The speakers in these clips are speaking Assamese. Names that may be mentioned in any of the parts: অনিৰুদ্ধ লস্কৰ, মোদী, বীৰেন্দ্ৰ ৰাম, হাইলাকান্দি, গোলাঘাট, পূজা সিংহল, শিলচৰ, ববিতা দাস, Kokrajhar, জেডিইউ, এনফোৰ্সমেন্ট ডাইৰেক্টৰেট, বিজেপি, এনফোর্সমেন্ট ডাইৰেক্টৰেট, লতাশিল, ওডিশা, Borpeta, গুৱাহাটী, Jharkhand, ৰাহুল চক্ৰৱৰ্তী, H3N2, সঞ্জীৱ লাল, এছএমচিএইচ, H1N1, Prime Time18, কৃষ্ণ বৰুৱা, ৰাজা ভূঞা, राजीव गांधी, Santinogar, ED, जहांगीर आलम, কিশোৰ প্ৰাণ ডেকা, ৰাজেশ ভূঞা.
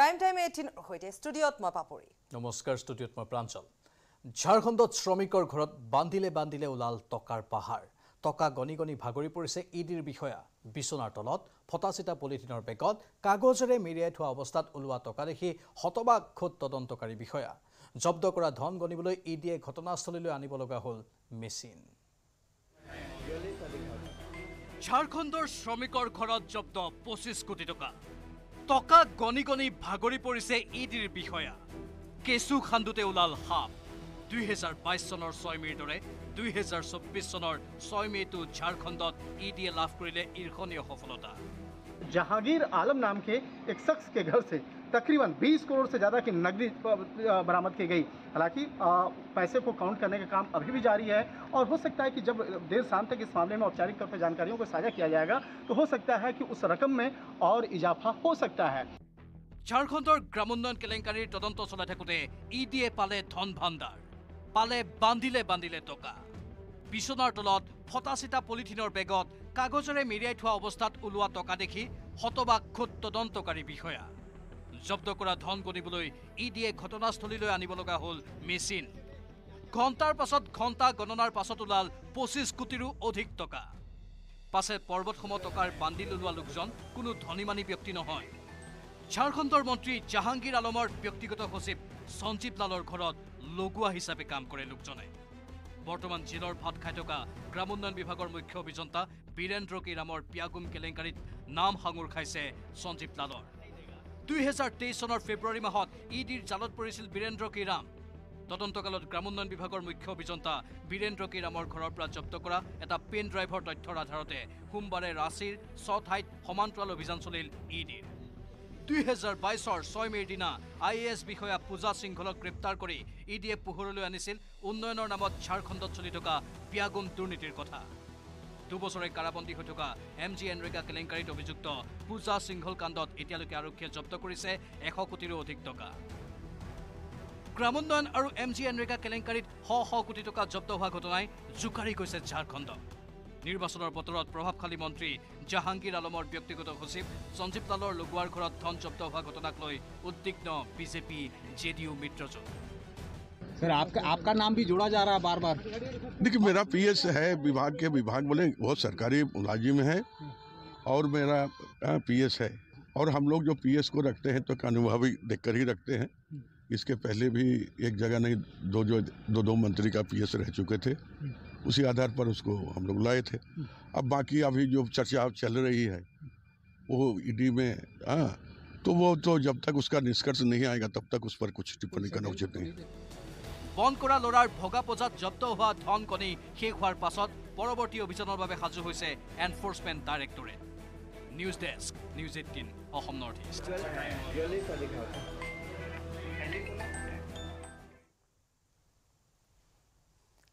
Prime Time18 hoite studio atma papori. Namaskar studio atma pranchal. Jharkhandot shromikor ghorot bandile ulal tokar pahar. Toka goni bhagori porise ED'r bihoya. Bisonar tolot, photosita polythinor begot, kagojore miriat howa obostat ulwa toka dekhi hotobak khod todontokari bihoya. Jobdo kora dhon gonibole ED ghotonastholiloi anibologa hol machine. Jharkhandor shromikor ghorot jobdo 25 koti toka. Toka goni bhagori porise ED'r bihoya. Kesu khandute ulal hap. 2022 চনৰ 6 মেৰ দৰে 2024 চনৰ 6 মেটো झारखंडত ईडी লাভ কৰিলে ইৰখনীয় সফলতা जहांगीर आलम नाम के एक शख्स के घर से तकरीबन 20 करोड़ से ज्यादा की नकदी बरामद की गई हालांकि पैसे को काउंट करने का काम अभी भी जारी है और हो सकता है कि जब देर शाम तक इस मामले में औपचारिक तौर पर जानकारियों को साझा किया जाएगा तो हो सकता है कि उस रकम में और इजाफा हो सकता है झारखंडৰ গ্ৰামোন্নয়ন কেলেংকাৰীৰ তদন্ত চলাই থাকোতে ইডিয়ে পালে ধন ভাণ্ডাৰ পালে বান্ধিলে টকা বিছনাৰ তলত ফটাচিটা পলিথিনৰ বেগত কাগজৰে মেৰিয়াই থোৱা অৱস্থাত উলুৱা টকা দেখি হতবাক খুদ তদন্তকাৰী বিষয়া জব্দ কৰা ধন গণিবলৈ ইডিয়ে ঘটনাস্থলীলৈ আনিব লগা হ'ল মেচিন ঘণ্টাৰ পাছত ঘণ্টা গণনাৰ পাছত উলাল 25 কোটিৰো অধিক টকা পাছে পৰ্বতসম টকাৰ বান্ধি লুৱা লোকজন কোনো ধনীমানী ব্যক্তি নহয় झारखंडৰ মন্ত্ৰী জাহাঙ্গীৰ আলমৰ ব্যক্তিগত সচিব সঞ্জীৱ লালৰ ঘৰত লগোৱা হিচাপে কাম কৰে লোকজনে বৰ্তমান জিলৰ ভাত খাই থকা গ্ৰামোন্নয়ন বিভাগৰ মুখ্য অভিযন্তা বীৰেন্দ্ৰ ৰামৰ পিয়াগুম কেলেংকাৰীত নাম হাঙুৰ খাইছে সঞ্জীৱ লালৰ 2023 চনৰ ফেব্ৰুৱাৰী মাহত ইডিৰ জালত পৰিছিল বীৰেন্দ্ৰ ৰাম তদন্তকালত গ্ৰামোন্নয়ন বিভাগৰ মুখ্য অভিযন্তা বীৰেন্দ্ৰ ৰামৰ ঘৰৰ পৰা জব্দ কৰা এটা পেন ড্ৰাইভৰ তথ্যৰ আধাৰতে সোমবাৰে ৰাশিৰ 6 ঠাইত সমান্তৰাল অভিযান চলিল ইডিৰ 2022 6 মেৰ দিনা আইএএছ বিষয়া পূজা সিংহলক গ্ৰেপ্তাৰ কৰি ইডিয়ে পোহৰলৈ আনিছিল উন্নয়নৰ নামত झारखंडত চলি থকা পিয়াগুম দুৰ্নীতিৰ কথা দুবছৰে কাৰাবন্দী হৈ থকা এমজি এনৰেগা কেলেংকাৰীত অভিযুক্ত পূজা সিংহল কাণ্ডত এতিয়ালৈকে আৰক্ষীয়ে জব্দ কৰিছে 100 কোটিৰো অধিক টকা গ্ৰামোন্নয়ন আৰু এমজি এনৰেগা কেলেংকাৰীত 100 কোটি টকা জব্দ হোৱা ঘটনাই জুকাৰি গৈছে झारखंड নিৰ্বাচনৰ বতৰত প্ৰভাৱশালী মন্ত্ৰী জাহাঙ্গীৰ আলমৰ ব্যক্তিগত সচিব সঞ্জীৱ লালৰ লগোৱাৰ ঘৰত ধন জব্দ হোৱা ঘটনাক লৈ উদ্বিগ্ন বিজেপি জেডিইউ মিত্ৰজোট सर आपका नाम भी जोड़ा जा रहा है बार-बार देखिए मेरा पीएस है विभाग के विभाग बोले बहुत सरकारी मुलाजिम है और मेरा पीएस है और हम लोग जो पीएस को रखते हैं तो कानूनभावी देखकर ही रखते हैं इसके पहले भी एक जगह नहीं दो मंत्री का पीएस रह चुके थे उसी आधार पर उसको हम लोग लाए थे अब बाकी अभी जो चर्चा चल रही है वो ईडी में हाँ तो वो तो जब तक उसका निष्कर्ष नहीं आएगा तब तक उस पर कुछ टिप्पणी करना उचित नहीं बन करा लड़ार भोगा पजात जब्द हुआ धन कनी शेष हार पाছত পৰৱৰ্তী অভিযানৰ বাবে সাজু হৈছে এনফোৰ্সমেন্ট ডাইৰেক্টৰেট news desk news 18 Assam north east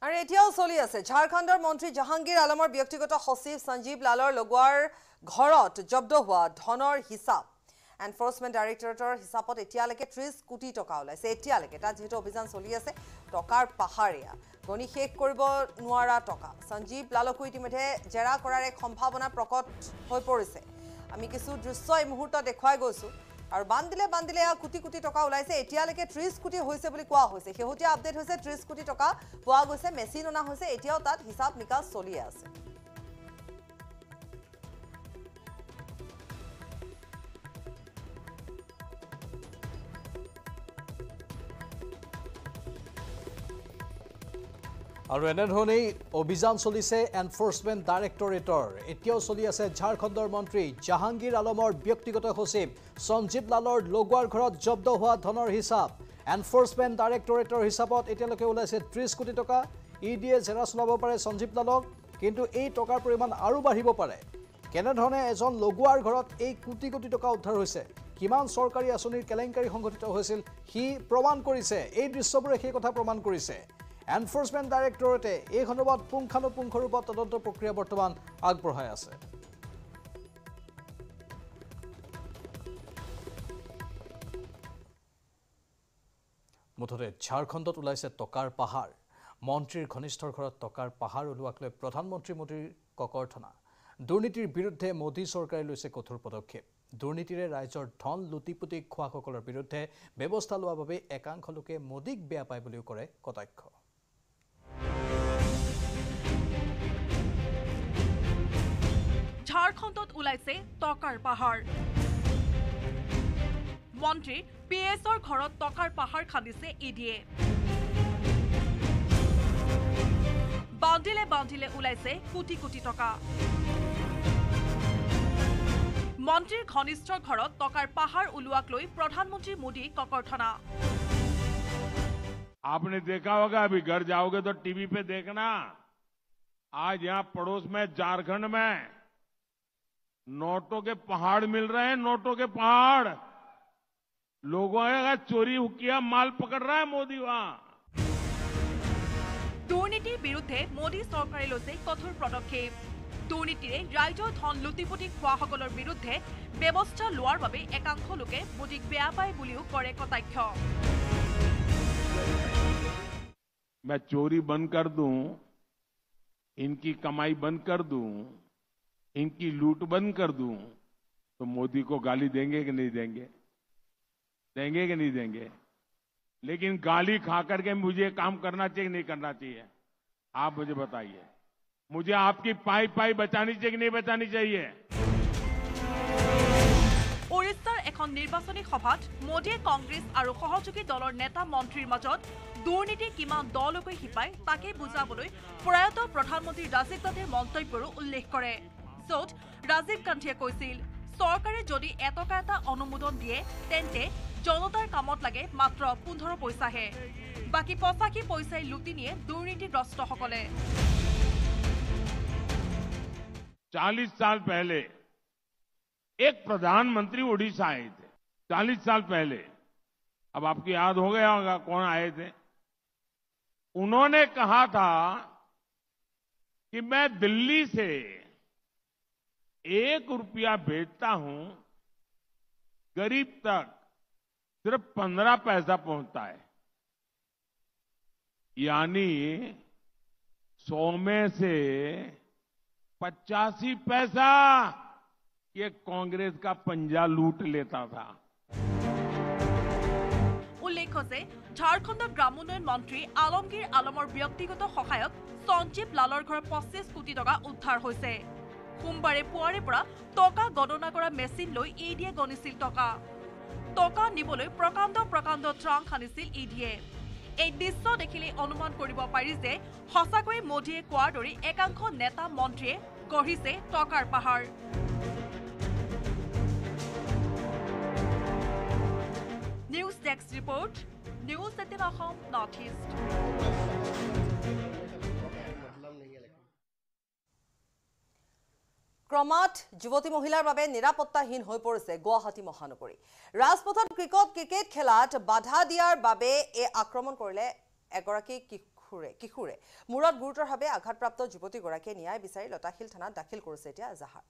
আৰ এতিয়াও চলি আছে झारखंडৰ মন্ত্ৰী জাহাঙ্গীৰ আলমৰ ব্যক্তিগত সচিব সঞ্জীৱ লালৰ লগোৱাৰ ঘৰত জব্দ হোৱা ধনৰ হিচাপ এনফোৰ্সমেন্ট ডাইৰেক্টৰেটৰ হিচাপত এতিয়ালৈকে 30 কোটি টকা ওলাইছে এতিয়ালৈকে তা যেটো অভিযান চলি আছে টকাৰ পাহাৰিয়া গনি শেষ কৰিব নোৱাৰা টকা সঞ্জীৱ লালক ইতিমধ্যে জেৰা কৰাৰ এক সম্ভাৱনা প্ৰকট হৈ পৰিছে আমি কিছু দৃশ্য এই মুহূৰ্ত দেখুৱাই গৈছো আৰু বান্ধিলে কোটি টকা ওলাইছে এতিয়ালৈকে 30 কোটি হৈছে বুলি কোৱা হৈছে হেহতিয়া আপডেট হৈছে 30 কোটি টকা পোৱা গৈছে মেচিন অনা হৈছে এতিয়াও তাত হিসাব নিকাস চলি আছে আৰু এনেধৰণে অভিযান চলিছে এনফোৰ্সমেন্ট ডাইৰেক্টৰেটৰ এতিয়াও চলি আছে झारखंडৰ মন্ত্ৰী জাহাঙ্গীৰ আলমৰ ব্যক্তিগত সচিব সঞ্জীৱ লালৰ লগোৱাৰ ঘৰত জব্দ হোৱা ধনৰ হিচাপ এনফোৰ্সমেন্ট ডাইৰেক্টৰেটৰ হিচাপত এতিয়ালৈকে ওলাইছে 30 কোটি টকা ইডিয়ে জেৰা চলাব পাৰে সঞ্জীৱ লালক কিন্তু এই টকাৰ পৰিমাণ আৰু বাঢ়িব পাৰে কেনেধৰণে এজন লগোৱাৰ ঘৰত এই কোটি কোটি টকা উদ্ধাৰ হৈছে কিমান চৰকাৰী আঁচনিৰ কেলেংকাৰী সংঘটিত হৈছিল সি প্ৰমাণ কৰিছে এই দৃশ্যবোৰে সেই কথা প্ৰমাণ কৰিছে এনফোৰ্সমেন্ট ডাইৰেক্টৰেটে এই খণ্ডত পুংখানুপুংখ ৰূপত তদন্ত প্ৰক্ৰিয়া বৰ্তমান আগবঢ়াই আছে মুঠতে झारखंडত ওলাইছে টকাৰ পাহাৰ মন্ত্ৰীৰ ঘনিষ্ঠৰ ঘৰত টকাৰ পাহাৰ ওলোৱাক লৈ প্ৰধানমন্ত্ৰী মোদীৰ ককৰ্থনা দুৰ্নীতিৰ বিৰুদ্ধে মোদী চৰকাৰে লৈছে কঠোৰ পদক্ষেপ দুৰ্নীতিৰে ৰাইজৰ ধন লুটিপুটি খোৱাসকলৰ বিৰুদ্ধে ব্যৱস্থা লোৱা বাবে একাংশ লোকে মোদিক বেয়া পায় বুলিও কৰে কটাক্ষ। ঝাৰখণ্ডত উলাইছে টকাৰ পাহাৰ। মন্ত্ৰী পিএছৰ ঘৰত টকাৰ পাহাৰ খান্দিছে ইডিয়ে। বান্ধিলে বান্ধিলে উলাইছে কোটি কোটি টকা। মন্ত্ৰীৰ ঘনিষ্ঠ ঘৰত টকাৰ পাহাৰ উলুৱাক লৈ প্ৰধানমন্ত্ৰী মোদী ককৰ্থনা। आपने देखा होगा, अभी घर जाओगे तो टीवी पे देखना, आज यहाँ पड़ोस में झारखंड में नोटों के पहाड़ मिल रहे हैं। नोटों के पहाड़, लोगों का चोरी हुकिया माल पकड़ रहा है मोदी। वहाँ দুৰ্নীতিৰ বিৰুদ্ধে মোদী চৰকাৰে লৈছে কঠোৰ পদক্ষেপ। দুৰ্নীতিৰে ৰাইজৰ ধন লুটিপুটি খোৱাসকলৰ বিৰুদ্ধে ব্যৱস্থা লোৱাৰ বাবে একাংশ লোকে মোদীক বেয়া পায় বুলিও কৰে কটাক্ষ। मैं चोरी बंद कर दूं, इनकी कमाई बंद कर दूं, इनकी लूट बंद कर दूं, तो मोदी को गाली देंगे कि नहीं देंगे? देंगे कि नहीं देंगे? लेकिन गाली खा करके मुझे काम करना चाहिए नहीं करना चाहिए, आप मुझे बताइए। मुझे आपकी पाई पाई बचानी चाहिए कि नहीं बचानी चाहिए? ओडिशार एखन निर्वाचनी सभात मोदीये कांग्रेस और सहयोगी दलर नेता मंत्री मजत दुर्नीति किमान दलक हिपाय ताके बुझाबोलै प्रयात प्रधानमंत्री राजीव गांधी मंतव्यरो उल्लेख करे। जोत राजीव गांधीये কৈছিল, सरकारे जदि एटका एटा अनुमोदन दिए तेन्ते जनतार कामत लागे मात्र 15 पैसा हे, बाकी 85 पैसा लुटी निये दुर्नीतिग्रस्त सकले। 40 साल पहले एक प्रधानमंत्री ओडिशा आए थे, 40 साल पहले, अब आपकी याद हो गया होगा कौन आए थे। उन्होंने कहा था कि मैं दिल्ली से 1 रुपया भेजता हूं, गरीब तक सिर्फ 15 पैसा पहुंचता है, यानी 100 में से 85 पैसा ये कांग्रेस का पंजा लूट लेता था। उल्लेख से झारखंड ग्रामोन्नयन मंत्री आलमगीर आलमर व्यक्तिगत सहायक संजीव लालर घर 25 कोटी टका उद्धार होइसे। सोमवारे पुवारे परा टका गणना करा मेसिन लै इडिए गणिसिल टका। टका निबोलै प्रकांड प्रकांड त्रां खानिसिल इडिए। এই দৃশ্য দেখিলে অনুমান কৰিব পাৰি যে হসাকৈ মোদীয়ে কোৱাৰ দৰে একাংশ নেতা মন্ত্ৰীয়ে গঢ়িছে টকাৰ পাহাৰ। News desk report, news eighteen Assam north east. ক্ৰমাৎ যুৱতী মহিলাৰ বাবে নিৰাপত্তাহীন হৈ পৰিছে গুৱাহাটী মহানগৰী। ৰাজপথত ক্ৰিকেট খেলাত বাধা দিয়াৰ বাবে এই আক্ৰমণ কৰিলে এগৰাকী কিশোৰে। মূৰত গুৰুতৰভাৱে আঘাতপ্ৰাপ্ত যুৱতীগৰাকীয়ে ন্যায় বিচাৰি লতাশিল থানাত দাখিল কৰিছে এতিয়া এজাহাৰ।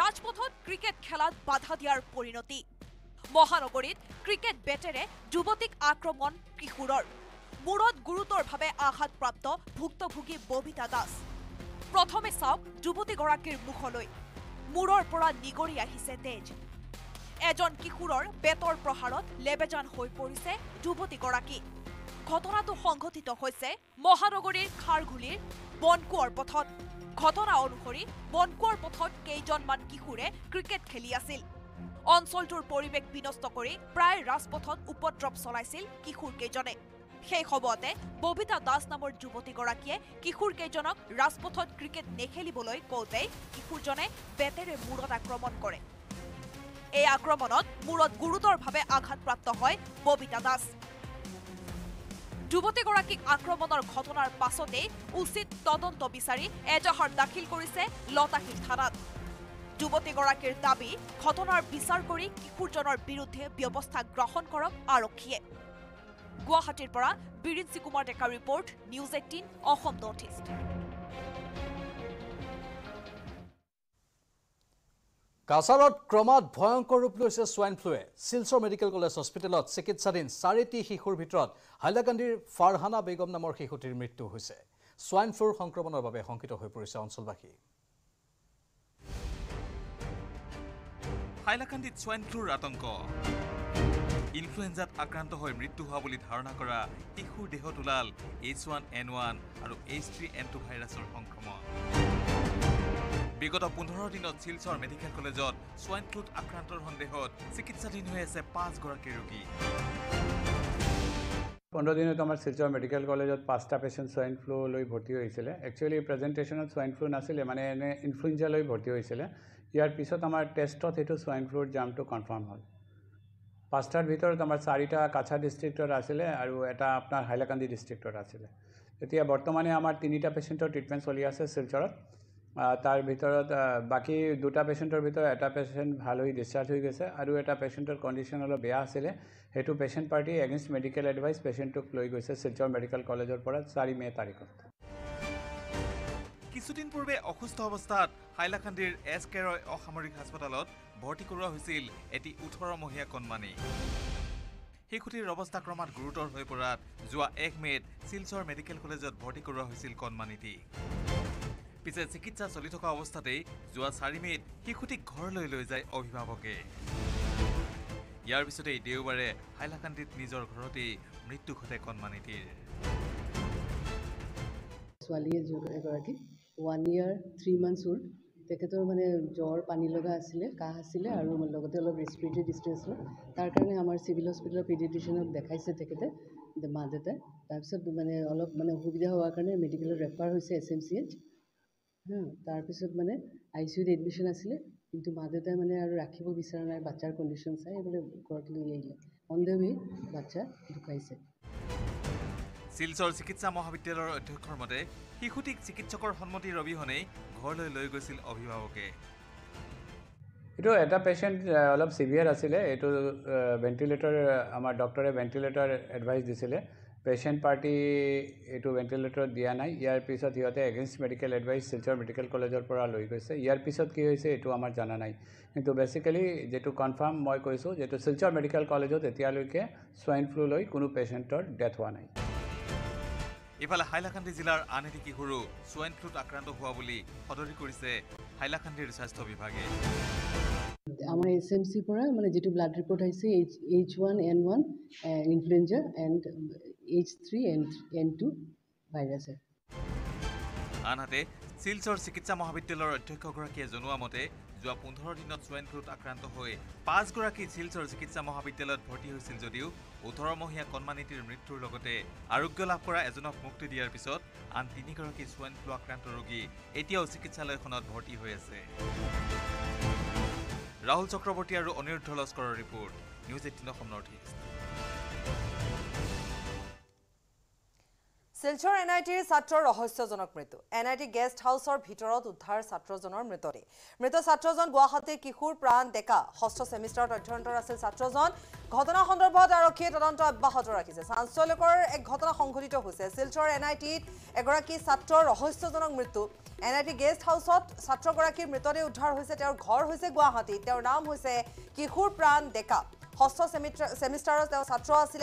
ৰাজপথত ক্ৰিকেট খেলাত বাধা দিয়াৰ পৰিণতি। মহানগৰীত ক্ৰিকেট বেটেৰে যুৱতীক আক্ৰমণ কিশোৰৰ। মূৰত গুৰুতৰভাৱে আঘাতপ্ৰাপ্ত ভুক্তভোগী ববিতা দাস। প্ৰথমে চাওক যুৱতীগৰাকীৰ মুখলৈ, মূৰৰ পৰা নিগৰি আহিছে তেজ। এজন কিশোৰৰ বেতৰ প্ৰহাৰত লেবেজান হৈ পৰিছে যুৱতীগৰাকী। ঘটনাটো সংঘটিত হৈছে মহানগৰীৰ খাৰঘুলিৰ বনকুঁৱৰ পথত। ঘটনা অনুসৰি বনকুঁৱৰ পথত কেইজনমান কিশোৰে ক্ৰিকেট খেলি আছিল। অঞ্চলটোৰ পৰিৱেশ বিনষ্ট কৰি প্ৰায় ৰাজপথত উপদ্ৰৱ চলাইছিল কিশোৰকেইজনে। সেই সময়তে ববিতা দাস নামৰ যুৱতীগৰাকীয়ে কিশোৰকেইজনক ৰাজপথত ক্ৰিকেট নেখেলিবলৈ কওঁতে কিশোৰজনে বেটেৰে মূৰত আক্ৰমণ কৰে। এই আক্ৰমণত মূৰত গুৰুতৰভাৱে আঘাতপ্ৰাপ্ত হয় ববিতা দাস। যুৱতীগৰাকীক আক্ৰমণৰ ঘটনাৰ পাছতে উচিত তদন্ত বিচাৰি এজাহাৰ দাখিল কৰিছে লতাশিল থানাত। যুৱতীগৰাকীৰ দাবী, ঘটনাৰ বিচাৰ কৰি কিশোৰজনৰ বিৰুদ্ধে ব্যৱস্থা গ্ৰহণ কৰক আৰক্ষীয়ে। गुवाहाटीर परा Birendra Kumar Deka report, news eighteen Assam north east. कासारत क्रमात भयंकर रूप লৈছে स्वाइन फ्लुए। सिलचर मेडिकल कॉलेज हॉस्पिटल चिकित्साधीन 4टी शिशुर भितर हाइलाकांडीर फारहाना बेगम नामर शिशुटीर मृत्यु। स्वाइन फ्लुर संक्रमणर बारे शंकित हो परिছে অঞ্চলবাসী। হাইলাকান্দিত সোয়াইন ফ্লুর আতঙ্ক ইনফ্লুয়েঞ্জাত আক্রান্ত হৈ মৃত্যু হোৱা বুলি ধাৰণা কৰা শিশুৰ দেহত ওলাল H1N1 আৰু H3N2 ভাইৰাছৰ সংক্ৰমণ বিগত 15 দিনত শিলচৰ মেডিকেল কলেজত সোয়াইন ফ্লুত আক্ৰান্তৰ সন্দেহত চিকিৎসাধীন হৈ আছে 5 গৰাকী ৰোগী 15 দিনত আমাৰ শিলচৰ মেডিকেল কলেজত 5টা পেশেন্ট সোয়াইন ফ্লু লৈ ভৰ্তি হৈছিল একচুয়ালি প্ৰেজেন্টেচনত সোয়াইন ফ্লু নাছিল মানে ইনফ্লুয়েঞ্জা লৈ ভৰ্তি হৈছিল ইয়াৰ পিছত আমাৰ টেষ্টত হেতু সোয়াইন ফ্লুৰ জামটো কনফাৰ্ম হ'ল পাঁচটাৰ ভিতৰত আমাৰ 4টা কাছা ডিস্ট্ৰিক্টৰ আছিল আৰু এটা আপোনাৰ হাইলাকান্দি ডিস্ট্ৰিক্টৰ আছিল এতিয়া বৰ্তমানে আমাৰ 3টা পেশেন্টৰ ট্ৰিটমেন্ট চলি আছে শিলচৰত তাৰ ভিতৰত বাকি 2টা পেশেন্টৰ ভিতৰত এটা পেশেন্ট ভাল হৈ ডিসচাৰ্জ হৈ গৈছে আৰু এটা পেশেন্টৰ কন্ডিশন হল বেয়া আছিল হেতু patient party against medical advice পেশেন্টক লৈ গৈছে শিলচৰ মেডিকেল কলেজৰ পৰা 4 মে তাৰিখত কিছুদিন পূৰ্বে অসুস্থ অৱস্থাত হাইলাকান্দিৰ এসকেৰ অসামৰিক হাসপাতালত ভৰ্তি কৰোৱা হৈছিল এটি 18 মহিয়া কনমানি হিকুটিৰ অৱস্থা ক্ৰমাৎ গুৰুতৰ হৈ পৰাত যোৱা 1 মেত শিলচৰ মেডিকেল কলেজত ভৰ্তি কৰোৱা হৈছিল কনমানিটি পিছে চিকিৎসা চলি থকা অৱস্থাতে যোৱা 4 মেত হিকুটিক ঘৰলৈ লৈ যায় অভিভাৱকে ইয়াৰ পিছতে দেওবাৰে হাইলাকান্দিত নিজৰ ঘৰতে মৃত্যু ঘটে কনমানিটিৰ সোৱালিয়ে জগৰাকী 1 ইয়াৰ 3 মান্থছ ওল্ড তেখেতৰ মানে জ্বৰ পানী লগা আছিল কাহ আছিল আৰু লগতে অলপ ৰেসপিৰেটৰী ডিস্ট্ৰেস তাৰ কাৰণে আমাৰ সিভিল হস্পিটেলৰ পেডিয়াট্ৰিচিয়ানক দেখাইছে তেখেতে মাদেতে তাৰ পিছত মানে অলপ মানে অসুবিধা হোৱাৰ কাৰণে মেডিকেল ৰেফাৰ হৈছে এছএমচিএইচ তাৰ পিছত মানে আইসিইউত এডমিশন আছিল কিন্তু মাদেতে মানে আৰু ৰাখিব বিচাৰা নাই বাচ্চাৰ কণ্ডিচন চাই এবাৰে ঘৰত লৈ আহিলে অন্ধৱেই বাচ্চা ঢুকাইছে শিলচৰ চিকিৎসা মহাবিদ্যালয়ৰ অধ্যক্ষৰ মতে শিশুটিক চিকিৎসকৰ সন্মতি ৰবিহনে ঘৰলৈ লৈ গৈছিল অভিভাৱকে এটো এটা পেশেন্ট অলপ সিভিয়াৰ আছিল এটো ভেন্টিলেটৰ আমাৰ ডক্টৰে ভেন্টিলেটৰ এডভাইস দিছিলে পেশেন্ট পাৰ্টি এটো ভেন্টিলেটৰ দিয়া নাই ইয়াৰ পিছত হিয়তে against medical advice শিলচৰ medical কলেজৰ পৰা লৈ গৈছে ইয়াৰ পিছত কি হৈছে এটো আমাৰ জানা নাই কিন্তু বেসিক্যালি যেটো কনফাৰ্ম মই কৈছো যেটো শিলচৰ মেডিকেল কলেজত এতিয়ালৈকে সোয়াইন ফ্লু লৈ কোনো পেশেন্টৰ ডেথ হোৱা নাই ইফালে হাইলাকান্দি জিলাৰ আন এটি কিহুৰু সোয়াইন ফ্লুত আক্ৰান্ত হোৱা বুলি সদৰি কৰিছে হাইলাকান্দিৰ স্বাস্থ্য বিভাগে আমাৰ এছএমসি পৰা মানে যেটো ব্লাড ৰিপৰ্ট আহিছে H1N1 influenza and H3N2 virus আনহাতে শিলচৰ চিকিৎসা মহাবিদ্যালয়ৰ অধ্যক্ষগৰাকীয়ে জনোৱা মতে যোৱা 15 দিনত সোয়াইন ফ্লুত আক্ৰান্ত হৈ 5 গৰাকী শিলচৰ চিকিৎসা মহাবিদ্যালয়ত ভৰ্তি হৈছিল যদিও 18 মহিয়া কনমানিটিৰ মৃত্যুৰ লগতে আৰোগ্য লাভ কৰা এজনক মুক্তি দিয়াৰ পিছত আন 3 গৰাকী সোয়াইন ফ্লু আক্ৰান্ত ৰোগী এতিয়াও চিকিৎসালয়খনত ভৰ্তি হৈ আছে ৰাহুল চক্ৰৱৰ্তী আৰু অনিৰুদ্ধ লস্কৰৰ report news 18 Assam northeast শিলচৰ এনআইটিৰ ছাত্ৰৰ ৰহস্যজনক মৃত্যু এনআইটি গেষ্ট হাউসৰ ভিতৰত উদ্ধাৰ ছাত্ৰজনৰ মৃতদেহ মৃত ছাত্ৰজন গুৱাহাটীৰ কিশোৰ প্ৰাণ ডেকা ষষ্ঠ সেমিষ্টাৰত অধ্যয়নৰত আছিল ছাত্ৰজন ঘটনা সন্দৰ্ভত আৰক্ষীয়ে তদন্ত অব্যাহত ৰাখিছে চাঞ্চল্যকৰ এক ঘটনা সংঘটিত হৈছে শিলচৰ এনআইটিত এগৰাকী ছাত্ৰৰ ৰহস্যজনক মৃত্যু এনআইটি গেষ্ট হাউসত ছাত্ৰগৰাকীৰ মৃতদেহ উদ্ধাৰ হৈছে তেওঁৰ ঘৰ হৈছে গুৱাহাটী তেওঁৰ নাম হৈছে কিশোৰ প্ৰাণ ডেকা ষষ্ঠ সেমিষ্টাৰত তেওঁ ছাত্ৰ আছিল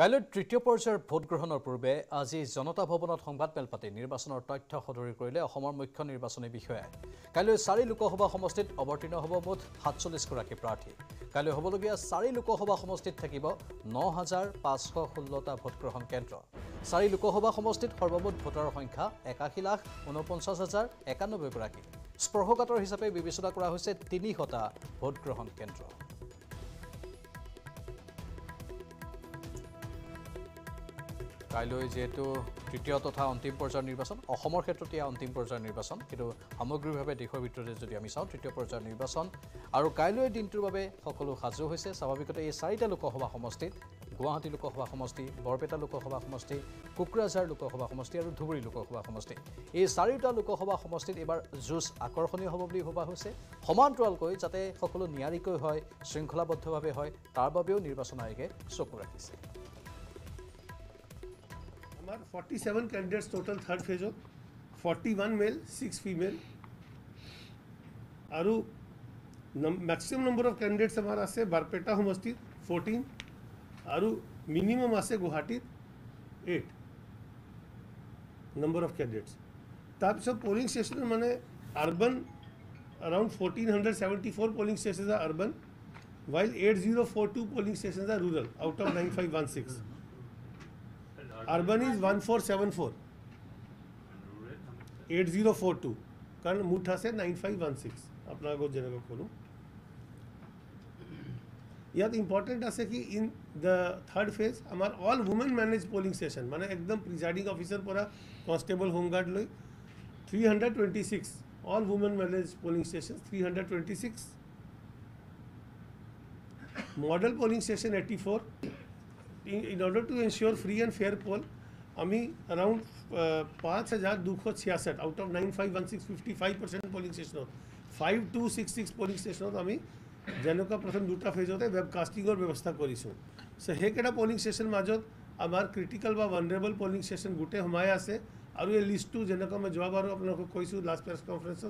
কাইলৈ তৃতীয় পৰ্যায়ৰ ভোট গ্ৰহণৰ পূৰ্বে আজি জনতা ভৱনত সংবাদমেল পাতি নিৰ্বাচনৰ তথ্য সদৰি কৰিলে অসমৰ মুখ্য নিৰ্বাচনী বিষয়া কাইলৈ 4 লোকসভা সমষ্টিত অৱতীৰ্ণ হ'ব মুঠ 47 গৰাকী প্ৰাৰ্থী কাইলৈ হ'বলগীয়া 4 লোকসভা সমষ্টিত থাকিব 9516 টা ভোট গ্ৰহণ কেন্দ্ৰ 4 লোকসভা সমষ্টিত সৰ্বমুঠ ভোটাৰৰ সংখ্যা 81,49,091 গৰাকী স্পৰ্শকাতৰ হিচাপে বিবেচনা কৰা হৈছে 300 টা ভোট গ্ৰহণ কেন্দ্ৰ কাইলৈ যেটো তৃতীয় তথা অন্তিম পৰ্যায়ৰ নিৰ্বাচন অসমৰ ক্ষেত্ৰত ইয়া অন্তিম পৰ্যায়ৰ নিৰ্বাচন কিন্তু সামগ্ৰিকভাৱে দেশৰ ভিতৰত যদি আমি চাওঁ তৃতীয় পৰ্যায়ৰ নিৰ্বাচন আৰু কাইলৈ দিনটোৰ বাবে সকলো সাজু হৈছে স্বাভাৱিকতে এই 4টা লোকসভা সমষ্টিত গুৱাহাটী লোকসভা সমষ্টি বৰপেটা লোকসভা সমষ্টি কুকৰাঝাৰ লোকসভা সমষ্টি আৰু ধুবুৰী লোকসভা সমষ্টি এই 4টা লোকসভা সমষ্টিত এবাৰ জুজ আকৰ্ষণীয় হ'ব বুলি ভবা হৈছে সমান্তৰালকৈ যাতে সকলো নিয়াৰিকৈ হয় শৃংখলাবদ্ধভাৱে হয় তাৰ বাবেও নিৰ্বাচন আয়োগে চকু ৰাখিছে 47 कैंडिडेट्स टोटल थर्ड फेज हो 41 male, 6 female. Aru maximum number of candidates हमारा से बारपेटा हमस्ती 14. आरु minimum आसे गुहाटी 8 number of candidates. ताप सब polling station माने urban around 1474 polling stations are urban, while 8042 polling stations are rural out of 9516. Urban is 1474. 8042 कारण मुठा से 9516 अपना को जनगण खोलूं याद इम्पोर्टेंट आसे कि इन द थर्ड फेज हमार all women manage polling station माने एकदम प्रिजाइडिंग ऑफिसर पूरा कांस्टेबल होमगार्ड लोग 326 all women manage polling station 326 model polling station 84 in order to ensure free and fair poll अमी around 5266 out of 9516 55% polling station और 5266 पोलिंग स्टेशन और अमी जनों का प्रथम दूसरा फेज होता है वेबकास्टिंग और व्यवस्था करीशों से है केटा पोलिंग स्टेशन माजोत अमार क्रिटिकल व वनरेबल पोलिंग स्टेशन गुटे हमारे आसे और ये लिस्ट टू जनों का मैं जवाब आ रहा हूँ अपना को कोई सु लास्ट प्रेस कॉन्फ्रेंस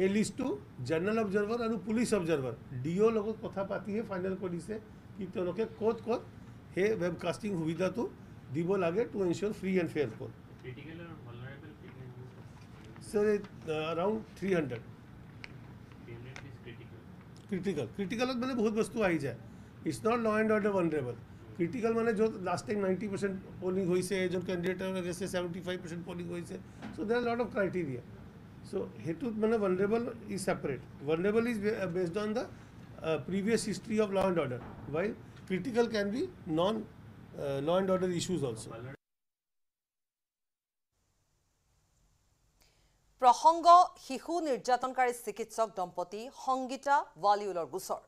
ये लिस्ट टू जनरल ऑब्जर्वर और पुलिस ऑब्जर्वर डीओ लोगों को कथा पाती है फाइनल कोडी से कि तो लोग के कोट कोट है वेबकास्टिंग हुई था तो दिवो लगे to ensure free and fair poll sir around 300 critical critical मैंने बहुत वस्तु आई जाए it's not law and order vulnerable critical मैंने जो लास्ट टाइम 90% पोलिंग हुई से जो कैंडिडेट जैसे 75% पोलिंग हुई से so there are lot of criteria so हेतु मैंने vulnerable is separate vulnerable is based on the previous history of law and order while critical can be non law and order issues also. Prohongo Hihu Nirjatonkari Sikitsok Dompoti, Hongita, Valular Gusor.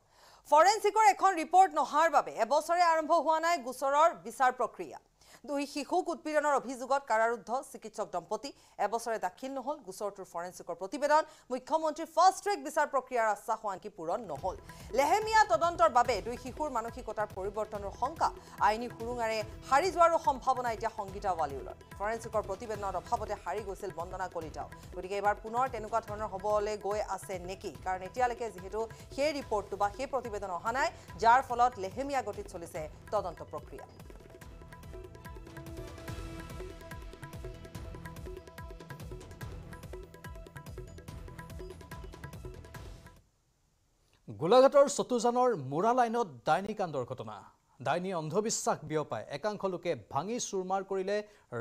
Forensic or Econ report no harbabe, a bosore Arambo Huana, Gusoror, Bisar Procria. Do Hihu could be honor of Hizugot, Kararudo, Sikitsok Dompoti, a bosore the Kilnohol, Gusor to Forensic or Protibedon, we come on to first track Bisar Procria, Sahuanki Puron, no hole. Lehemia Todontor Babe, do Hikur Manokikota Poriborton or Honka, Aini Kurungare, Harizwaro Hom Pavonita Hongita Valula, Forensic or Protibedon of Habote Harigosel Bondana Colita, we gave our Punot and got Honor Hobole, Goe Asen Neki, Carnetialek Hito, here report to Bahe Protibedon Hanai, Jar Folot, Lehemia got it Solise, Todonto Procria. গোলাঘাটৰ সতুজানৰ মোৰা লাইনত ডাইনী কাণ্ডৰ ঘটনা ডাইনী অন্ধবিশ্বাস বিয়পায় একাংশ লোকে ভাঙি চুৰমাৰ কৰিলে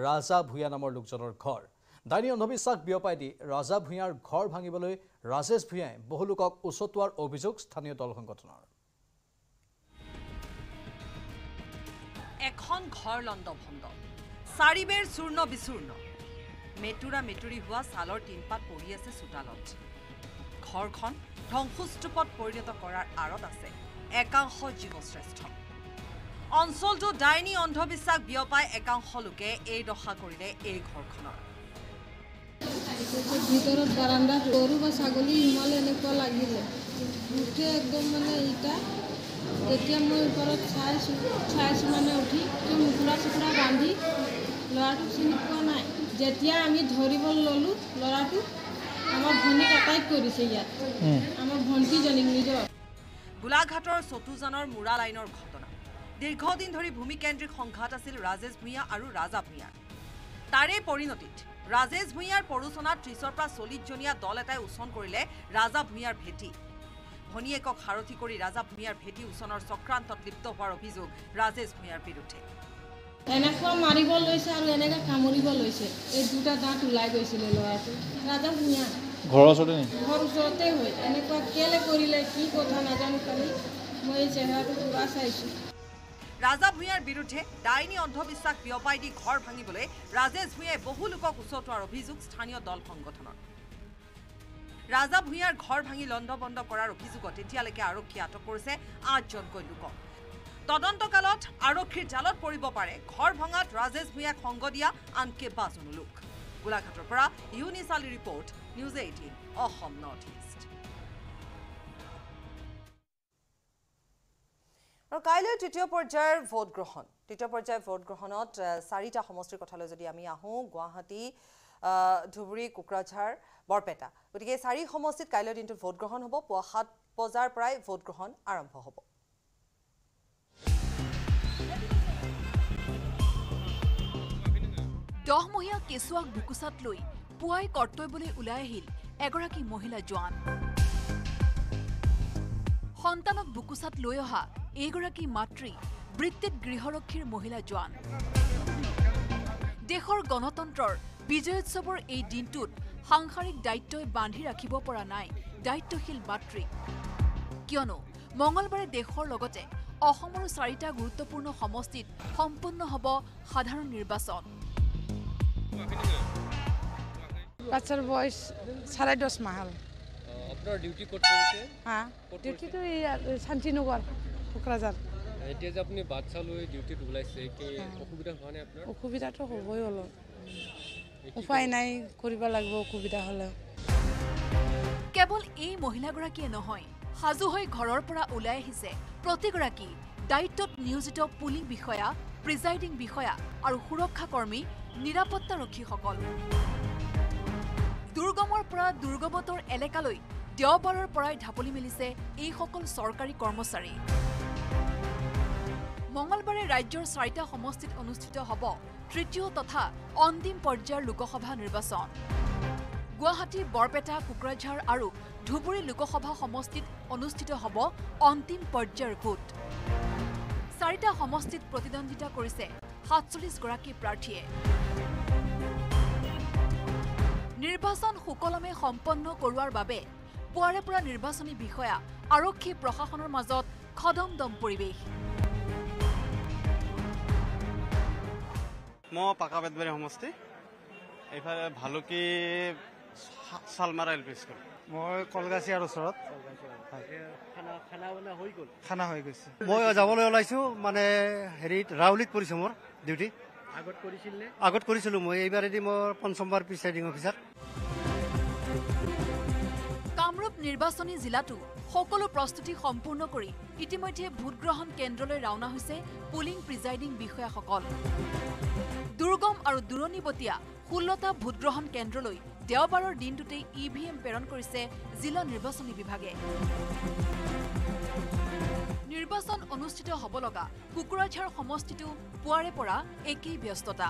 ৰাজা ভূঞা নামৰ লোকজনৰ ঘৰ ডাইনী অন্ধবিশ্বাস বিয়পাই দি ৰাজা ভূঞাৰ ঘৰ ভাঙিবলৈ ৰাজেশ ভূঞাই বহু লোকক উচতোৱাৰ অভিযোগ স্থানীয় দল সংগঠনৰ এখন ঘৰ লণ্ডভণ্ড সাৰিবেৰ চূৰ্ণ বিচূৰ্ণ মেটুৰা মেটুৰি হোৱা সালৰ তিনপাত পৰি আছে সুতালত ঘৰখন ধ্বংসস্তূপত পৰিণত কৰাৰ আৰত আছে একাংশ জীৱশ্ৰেষ্ঠ অঞ্চলটো ডাইনী অন্ধবিশ্বাস বিয়পাই একাংশ লোকে এই দশা কৰিলে এই ঘৰখনৰ ভিতৰত বাৰান্দা গৰু বা ছাগলী হিমালে এনেকুৱা লাগিলে উঠে একদম মানে এটা এতিয়া মই ওপৰত ছাইছ মানে উঠি কি মুকুৰা চুকুৰা বান্ধি লৰাটো চিনি পোৱা নাই যেতিয়া আমি ধৰিব ললো লৰাটো আমাৰ ভনিক অ্যাটাক কৰিছে ইয়াত আমাৰ ভন্তি জনিক নিজৰ গোলাঘাটৰ সতুজানৰ মুৰা লাইনৰ ঘটনা দীৰ্ঘদিন ধৰি ভূমিকেন্দ্ৰিক সংঘাত আছিল ৰাজেশ ভূঞা আৰু ৰাজা ভূঞা তাৰে পৰিণতিত ৰাজেশ ভূঞাৰ পৰুচনা 30 পৰা 40 জনীয়া দল এটাই উছন কৰিলে ৰাজা ভূঞাৰ ভেটি ভনিয়েকক হাৰথি কৰি ৰাজা ভূঞাৰ ভেটি উছনৰ চক্ৰান্তত লিপ্ত হোৱাৰ অভিযোগ ৰাজেশ ভূঞাৰ বিৰুদ্ধে এনেকুৱা মাৰিব লৈছে আৰু এনেকা কামৰিব লৈছে এই দুটা দাঁত উলাই গৈছিল লৰাটো ৰাজা ভূঞা ঘৰ ওচৰতে নি ঘৰ ওচৰতে হয় এনেকুৱা কেলে কৰিলে কি কথা নাজানো খালি মই চেহাৰাটো পুৰা চাইছো ৰাজা ভূঞাৰ বিৰুদ্ধে ডাইনী অন্ধবিশ্বাস বিয়পাই দি ঘৰ ভাঙিবলৈ ৰাজেশ ভূঞাই বহু লোকক উচতোৱাৰ অভিযোগ স্থানীয় দল সংগঠনৰ ৰাজা ভূঞাৰ ঘৰ ভাঙি লণ্ডভণ্ড কৰাৰ অভিযোগত এতিয়ালৈকে আৰক্ষী আটক কৰিছে 8জনকৈ লোকক তদন্তকালত আৰক্ষীৰ জালত পৰিব পাৰে ঘৰ ভাঙাত ৰাজেশ ভূঞাক সংগ দিয়া আনকে বাজন লোক গোলাঘাটৰ পৰা ইউনিচালি report news 18 Assam north east আৰু কাইলৈ তৃতীয় পৰ্যায়ৰ ভোট গ্ৰহণ তৃতীয় পৰ্যায়ৰ ভোট গ্ৰহণত চাৰিটা সমষ্টিৰ কথালৈ যদি আমি আহো গুৱাহাটী Dhuburi, Kokrajhar, Borpeta. But again, Sari Homosit Kailot into vote grohon hobo, poor hot pozar prai, vote grohon, Arampo hobo. Dohmohia Keswak Bukusat Lui, Puai Kortoibuli Ulai Hill, Agoraki Mohila Juan. Hontanok Bukusat Loyoha, Egoraki Matri, Britit Grihorokir Mohila Juan. Dehor Gonotontor, Bijoyot Sobor A Dintut, Hangharik Daito Bandhira Kibo Poranai, Daito Hill Matri. Kiono, Mongolbare Dehor Logote, Ohomor Sarita Gurutopurno Homostit, Hompuno Hobo, Hadharon Nirbason. Bachelor boys, salary does mahal. After duty court police. Ah, duty to Santinogar, Kokrajhar. It is अपने बात साल हुए duty डुबलाई से कि ओकुबिदा खाने अपना. ओकुबिदा तो हो गया होलो. उपाय नहीं कोरीबा लग वो ओकुबिदा होला. केवल ये महिला गुड़ा की नहोई, हाजू होई घरों पड़ा उलाय हिसे. प्रति गुड़ा की दायित्व न्यूज़ टॉप पुलिंग बिखोया, प्रिजाइडिंग बिखोया और हुरोखा कर्मी নিরাপত্তা ৰক্ষী সকল দুৰ্গমৰ পৰা দুৰ্গবতৰ এলেকালৈ দেওবাৰৰ পৰাই ঢাপলি মিলিছে এই সকল সৰকাৰি কৰ্মচাৰী মঙ্গলবাৰে ৰাজ্যৰ চাৰিটা সমষ্টিত অনুষ্ঠিত হ'ব তৃতীয় তথা অন্তিম পৰ্যায়ৰ লোকসভা নিৰ্বাচন গুৱাহাটী বৰপেটা কুকৰাঝাৰ আৰু ধুবুৰী লোকসভা সমষ্টিত অনুষ্ঠিত হ'ব অন্তিম পৰ্যায়ৰ ভোট চাৰিটা সমষ্টিত প্ৰতিদ্বন্দ্বিতা কৰিছে 47 গৰাকী প্ৰাৰ্থীয়ে নিৰ্বাচন হুকলমে সম্পন্ন কৰোৱাৰ বাবে পোৱাৰে পৰা নিৰ্বাচনী বিষয়া আৰক্ষী প্ৰশাসনৰ মাজত খদমদম পৰিৱেশ মো পাকাবেদবাৰী সমষ্টি এফালে ভালকি সালমাৰা এলপি স্কুল মই কলগাছিয়াৰ ওচৰত খানা হৈ গৈছে মই যাবলৈ ওলাইছো মানে হেৰিত ৰাউলিত পৰিছে মোৰ ডিউটি আগত কৰিছিল মই এইবাৰেদি মোৰ পঞ্চমবাৰ প্ৰিসাইডিং অফিচাৰ কামৰূপ নিৰ্বাচনী জিলাটো সকলো প্ৰস্তুতি সম্পূৰ্ণ কৰি ইতিমধ্যে ভোট গ্ৰহণ কেন্দ্ৰলৈ ৰাওনা হৈছে পুলিং প্ৰিসাইডিং বিষয়াসকল দুৰ্গম আৰু দুৰণিবতীয়া হুলতা ভোট গ্ৰহণ কেন্দ্ৰলৈ দেওবাৰৰ দিনটোতে ইভিএম প্ৰেৰণ কৰিছে জিলা নিৰ্বাচনী বিভাগে নিৰ্বাচন অনুষ্ঠিত হ'ব লগা কুকুৰাঝাৰ সমষ্টিটো পুৱাৰে পৰা একেই ব্যস্ততা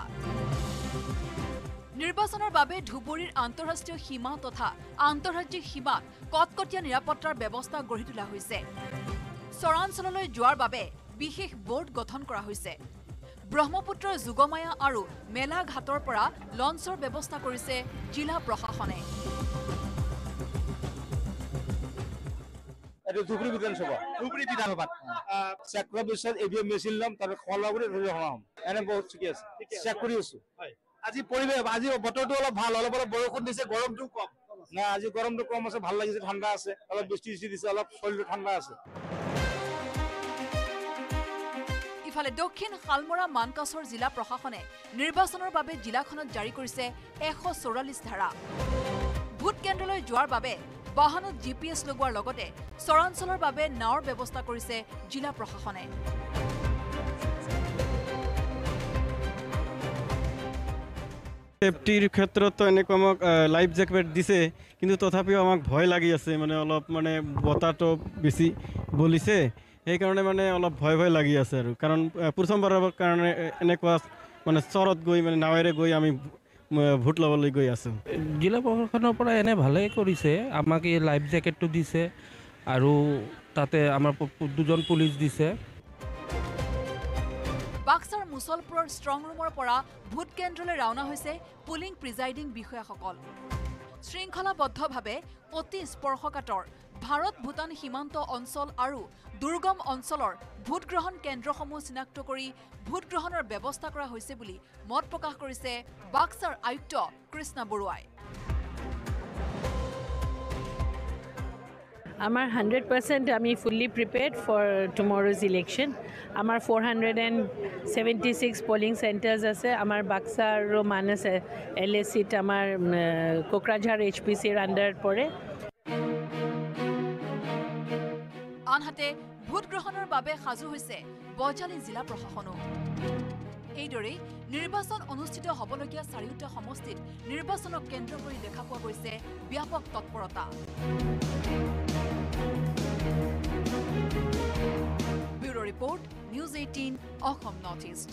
নিৰ্বাচনৰ বাবে ধুবুৰীৰ আন্তঃৰাষ্ট্ৰীয় সীমা তথা আন্তঃৰাজ্যিক সীমা কটকটীয়া নিৰাপত্তাৰ ব্যৱস্থা গঢ়ি তোলা হৈছে চৰাঞ্চললৈ যোৱাৰ বাবে বিশেষ বোৰ্ড গঠন কৰা হৈছে ব্ৰহ্মপুত্ৰৰ যুগমায়া আৰু মেলা ঘাটৰ পৰা লঞ্চৰ ব্যৱস্থা কৰিছে জিলা প্ৰশাসনে এটা ধুবুৰী বিধানসভা চক্ৰবিশাল এভিএম মেচিন লম তাৰ খলাবৰে ধৰি হম এনে বহুত চুকি আছে চেক কৰি আছো আজি পৰিবে আজি বতৰটো অলপ ভাল অলপ বৰষুণ দিছে গৰমটো কম না আজি গৰমটো কম আছে ভাল লাগিছে ঠাণ্ডা আছে অলপ বৃষ্টি দিছে অলপ শৰীৰটো ঠাণ্ডা আছে ইফালে দক্ষিণ হালমৰা মানকাছৰ জিলা প্ৰশাসনে নিৰ্বাচনৰ বাবে জিলাখনত জাৰি কৰিছে 144 ধাৰা ভোট কেন্দ্ৰলৈ যোৱাৰ বাবে বাহনত জিপিএস লগোৱাৰ লগতে সৰাঞ্চলৰ বাবে নাওৰ ব্যৱস্থা কৰিছে জিলা প্ৰশাসনে সেফটিৰ ক্ষেত্ৰত এনেকৈ আমাক লাইফ জ্যাকেট দিছে কিন্তু তথাপিও আমাক ভয় লাগি আছে মানে অলপ মানে বতাটো বেছি বলিছে এই কারণে মানে অলপ ভয় ভয় লাগি আছে আৰু কাৰণ প্ৰথমবাৰৰ কাৰণে এনেকৈ মানে চৰত গৈ মানে নাৱেৰে গৈ আমি ভোট লবলৈ গৈ আছো জিলা প্ৰশাসনৰ পৰা এনে ভালে কৰিছে আমাক এই লাইফ জ্যাকেটটো দিছে আৰু তাতে আমাৰ দুজন পুলিশ দিছে বাক্সাৰ মুছলপুৰৰ ষ্ট্ৰং ৰুমৰ পৰা ভোট কেন্দ্ৰলৈ ৰাওনা হৈছে পুলিং প্ৰিজাইডিং বিষয়াসকল শৃংখলাবদ্ধভাৱে অতি স্পৰ্শকাতৰ ভাৰত ভূটান সীমান্ত অঞ্চল আৰু দুৰ্গম অঞ্চলৰ ভোট গ্ৰহণ কেন্দ্ৰসমূহ চিনাক্ত কৰি ভোট গ্ৰহণৰ ব্যৱস্থা কৰা হৈছে বুলি মত প্ৰকাশ কৰিছে বাক্সাৰ আয়ুক্ত কৃষ্ণ বৰুৱাই আমাৰ 100% আমি fully prepared for tomorrow's election আমাৰ 476 polling centers আছে আমাৰ বাক্সা আৰু মানস এলএসিত আমাৰ কোকৰাঝাৰ এইচপিসিৰ আণ্ডাৰত পৰে আনহাতে ভোট গ্ৰহণৰ বাবে সাজু হৈছে বজালি জিলা প্ৰশাসন এইদৰে নিৰ্বাচন অনুষ্ঠিত হবলগীয়া চাৰিটা সমষ্টিত নিৰ্বাচনক কেন্দ্ৰ কৰি দেখা পোৱা গৈছে ব্যাপক তৎপৰতা। Bureau' report news 18 Assam north east.